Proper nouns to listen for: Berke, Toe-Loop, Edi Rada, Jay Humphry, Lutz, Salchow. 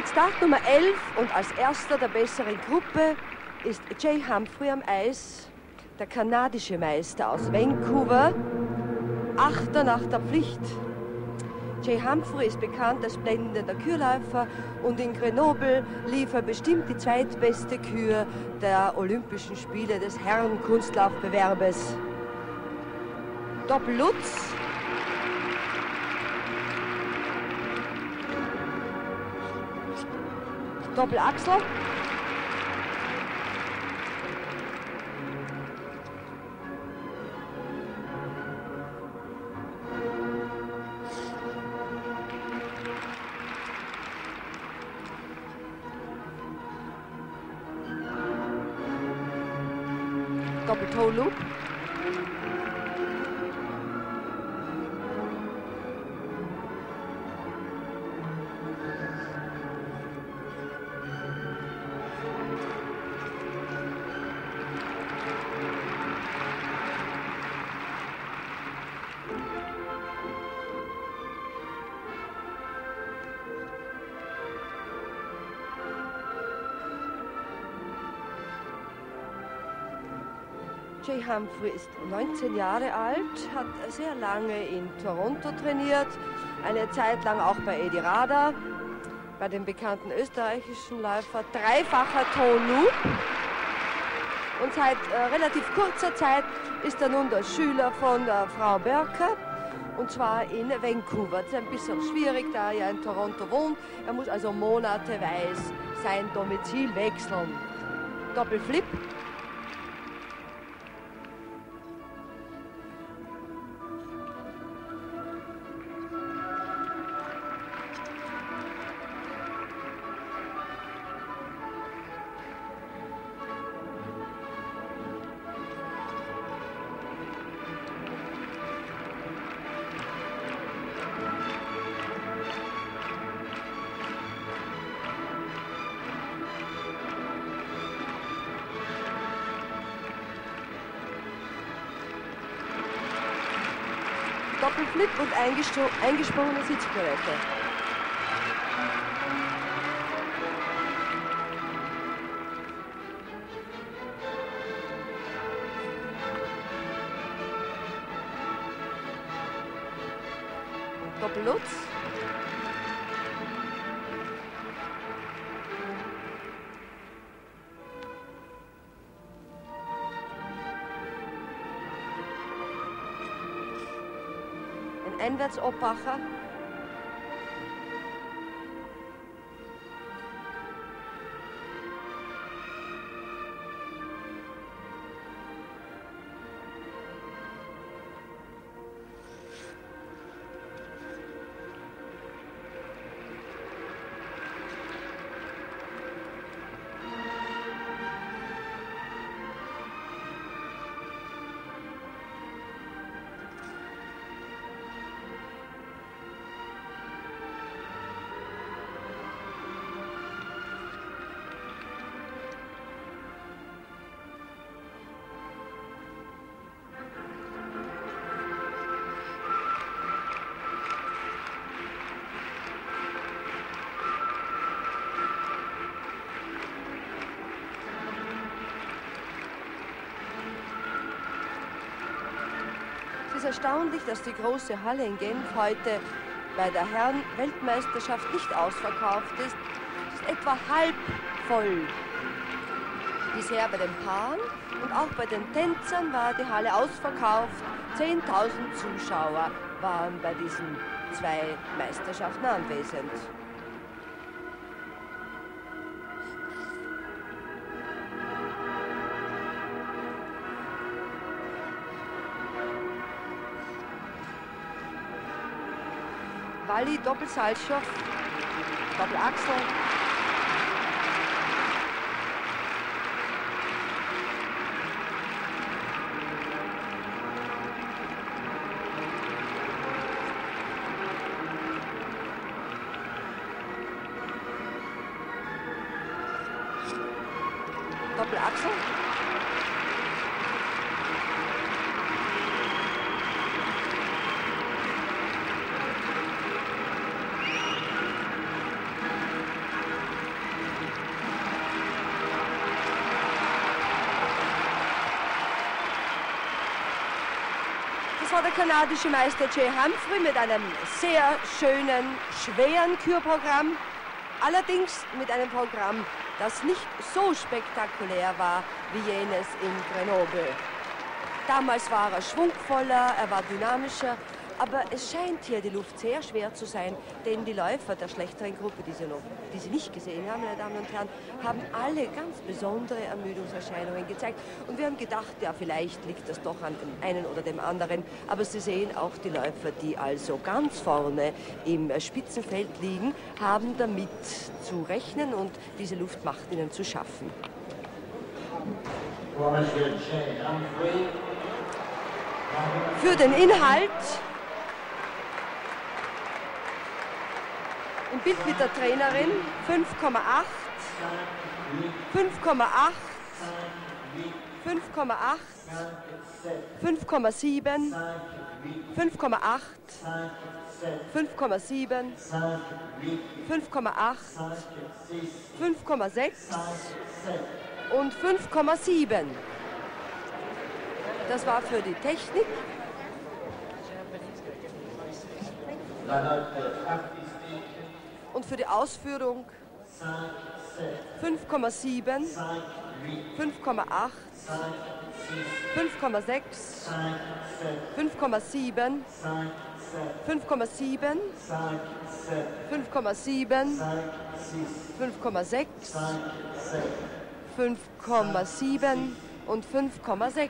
Mit Startnummer 11 und als erster der besseren Gruppe ist Jay Humphry am Eis, der kanadische Meister aus Vancouver, Achter nach der Pflicht. Jay Humphry ist bekannt als blendender Kürläufer und in Grenoble lief er bestimmt die zweitbeste Kür der Olympischen Spiele des Herrenkunstlaufbewerbes. Doppellutz. Doppelachsel. Doppel-Toe-Loop. Jay Humphry ist 19 Jahre alt, hat sehr lange in Toronto trainiert, eine Zeit lang auch bei Edi Rada, bei dem bekannten österreichischen Läufer, dreifacher Toe-Loop. Und seit relativ kurzer Zeit ist er nun der Schüler von Frau Berke, und zwar in Vancouver. Das ist ein bisschen schwierig, da er ja in Toronto wohnt. Er muss also monateweise sein Domizil wechseln. Doppelflip. Doppelflip und eingesprungene Sitzpirouette. Doppellutz. Einwärts-Oppacher. Es ist erstaunlich, dass die große Halle in Genf heute bei der Herren-Weltmeisterschaft nicht ausverkauft ist. Es ist etwa halb voll. Bisher bei den Paaren und auch bei den Tänzern war die Halle ausverkauft. 10.000 Zuschauer waren bei diesen zwei Meisterschaften anwesend. Walli, Doppelsalchow, Doppelachsel. Doppelachsel. war der kanadische Meister Jay Humphry mit einem sehr schönen, schweren Kürprogramm. Allerdings mit einem Programm, das nicht so spektakulär war wie jenes in Grenoble. Damals war er schwungvoller, er war dynamischer, aber es scheint hier die Luft sehr schwer zu sein, denn die Läufer der schlechteren Gruppe, die Sie nicht gesehen haben, meine Damen und Herren, haben alle ganz besondere Ermüdungserscheinungen gezeigt. Und wir haben gedacht, ja, vielleicht liegt das doch an dem einen oder dem anderen, aber Sie sehen auch die Läufer, die also ganz vorne im Spitzenfeld liegen, haben damit zu rechnen und diese Luft macht ihnen zu schaffen. Für den Inhalt im Bild mit der Trainerin 5,8, 5,8, 5,7, 5,8, 5,7, 5,8, 5,7 und 5,7. Das war für die Technik. Und für die Ausführung 5,7, 5,8, 5,6, 5,7, 5,7, 5,7, 5,6, 5,7 und 5,6.